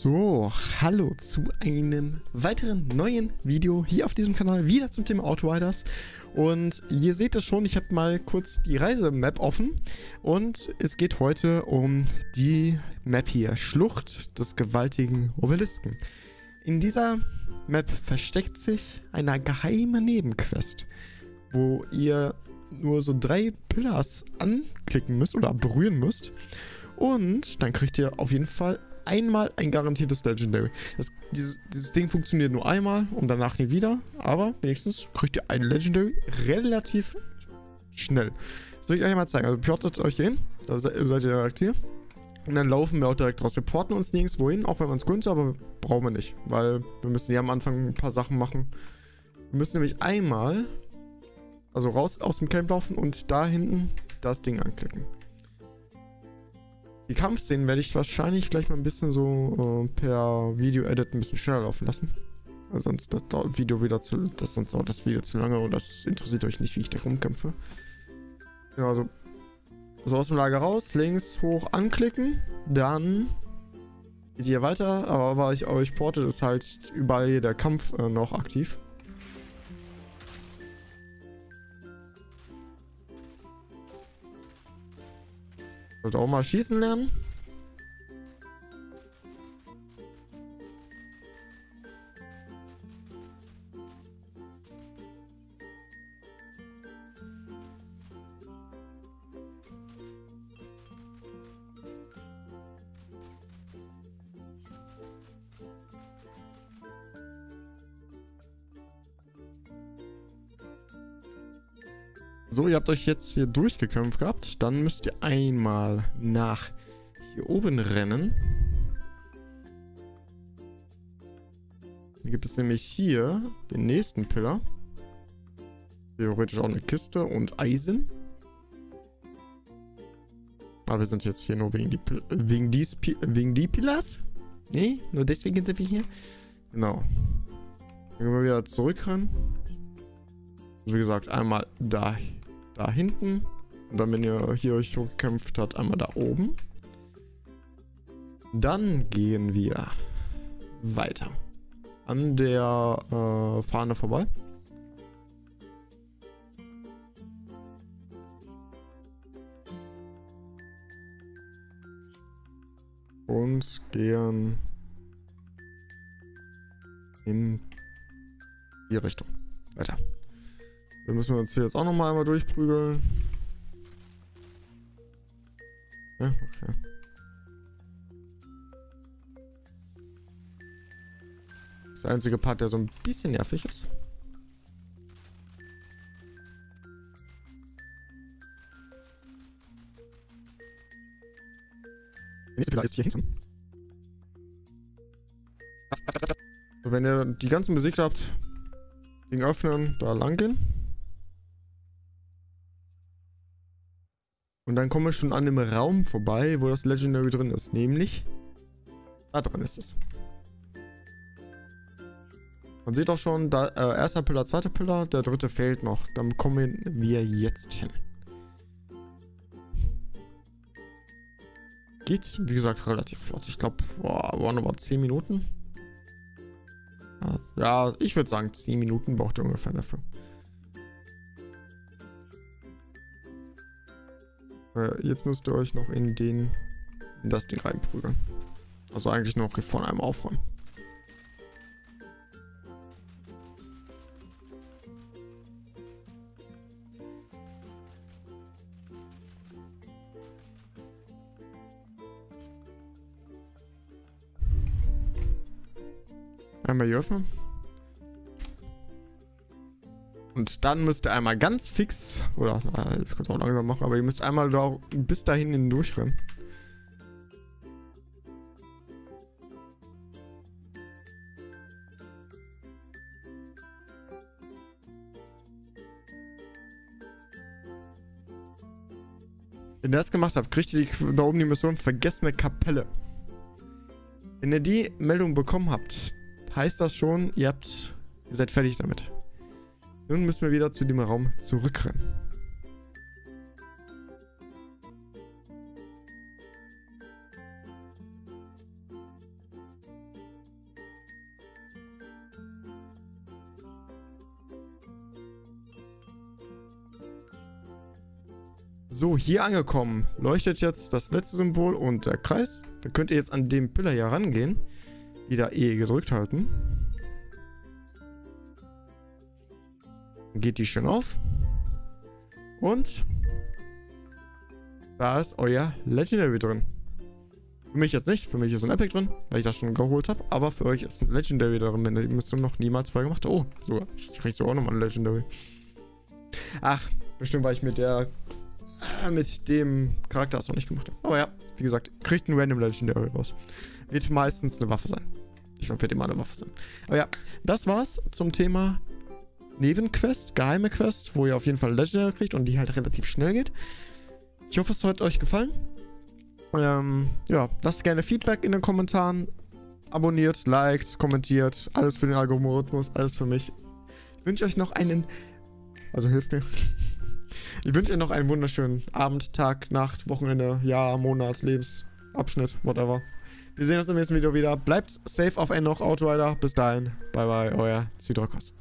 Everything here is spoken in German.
So, hallo zu einem weiteren neuen Video hier auf diesem Kanal, wieder zum Thema Outriders. Und ihr seht es schon, ich habe mal kurz die Reisemap offen und es geht heute um die Map hier, Schlucht des gewaltigen Obelisken. In dieser Map versteckt sich eine geheime Nebenquest, wo ihr nur so 3 Pillars anklicken müsst oder berühren müsst und dann kriegt ihr auf jeden Fall einmal ein garantiertes Legendary. Dieses Ding funktioniert nur einmal und danach nie wieder, aber wenigstens kriegt ihr ein Legendary relativ schnell. Das will ich euch mal zeigen. Also portet euch hier hin, da seid ihr direkt hier. Und dann laufen wir auch direkt raus. Wir porten uns nirgendwo hin, auch wenn man es könnte, aber brauchen wir nicht, weil wir müssen hier am Anfang ein paar Sachen machen. Wir müssen nämlich einmal, also raus aus dem Camp laufen und da hinten das Ding anklicken. Die Kampfszenen werde ich wahrscheinlich gleich mal ein bisschen so per Video-Edit ein bisschen schneller laufen lassen. Weil sonst dauert das Video wieder zu, lange und das interessiert euch nicht, wie ich da rumkämpfe. Genau, also aus dem Lager raus, links hoch anklicken, dann geht ihr weiter, aber ich euch portet, ist halt überall hier der Kampf noch aktiv. Sollte auch mal schießen lernen. So, ihr habt euch jetzt hier durchgekämpft gehabt, dann müsst ihr einmal nach hier oben rennen. Dann gibt es nämlich hier den nächsten Pillar. Theoretisch auch eine Kiste und Eisen. Aber wir sind jetzt hier nur wegen die Pillars. Nee, nur deswegen sind wir hier. Genau. Dann gehen wir wieder zurück ran. Also wie gesagt, einmal da hinten und dann, wenn ihr hier euch hochgekämpft habt, einmal da oben. Dann gehen wir weiter an der Fahne vorbei. Und gehen in die Richtung weiter. Dann müssen wir uns hier jetzt auch nochmal einmal durchprügeln. Ja, okay. Das ist der einzige Part, der so ein bisschen nervig ist. Der nächste Pillar ist hier hinten. Wenn ihr die ganzen besiegt habt, Ding öffnen, da lang gehen. Und dann kommen wir schon an dem Raum vorbei, wo das Legendary drin ist. Nämlich, da drin ist es. Man sieht auch schon, da, erster Pillar, zweiter Pillar, der dritte fehlt noch. Dann kommen wir jetzt hin. Geht, wie gesagt, relativ flott. Ich glaube, waren aber 10 Minuten. Ja, ich würde sagen, 10 Minuten braucht ihr ungefähr dafür. Jetzt müsst ihr euch noch in das Ding reinprügeln. Also eigentlich noch hier vorne einmal aufräumen. Einmal hier öffnen. Und dann müsst ihr einmal ganz fix, oder das könnt ihr auch langsam machen, aber ihr müsst einmal da, bis dahin hindurchrennen. Wenn ihr das gemacht habt, kriegt ihr da oben die Mission Vergessene Kapelle. Wenn ihr die Meldung bekommen habt, heißt das schon, ihr seid fertig damit. Nun müssen wir wieder zu dem Raum zurückrennen. So, hier angekommen. Leuchtet jetzt das letzte Symbol und der Kreis. Da könnt ihr jetzt an dem Pillar hier rangehen. Wieder E gedrückt halten. Dann geht die schön auf. Und da ist euer Legendary drin. Für mich jetzt nicht, für mich ist ein Epic drin, weil ich das schon geholt habe. Aber für euch ist ein Legendary drin, wenn ihr müsst noch niemals vorher gemacht habt. Oh, so, ich krieg so auch nochmal ein Legendary. Ach, bestimmt, weil ich mit dem Charakter das noch nicht gemacht habe. Aber ja, wie gesagt, kriegt ein Random Legendary raus. Wird meistens eine Waffe sein. Ich glaube, wird immer eine Waffe sein. Aber ja, das war's zum Thema Nebenquest, geheime Quest, wo ihr auf jeden Fall Legendary kriegt und die halt relativ schnell geht. Ich hoffe, es hat euch gefallen. Ja, lasst gerne Feedback in den Kommentaren. Abonniert, liked, kommentiert. Alles für den Algorithmus, alles für mich. Ich wünsche euch noch einen... Also hilft mir. Ich wünsche euch noch einen wunderschönen Abend, Tag, Nacht, Wochenende, Jahr, Monat, Lebensabschnitt, whatever. Wir sehen uns im nächsten Video wieder. Bleibt safe auf N noch, Outrider. Bis dahin. Bye bye, euer Zydrakos.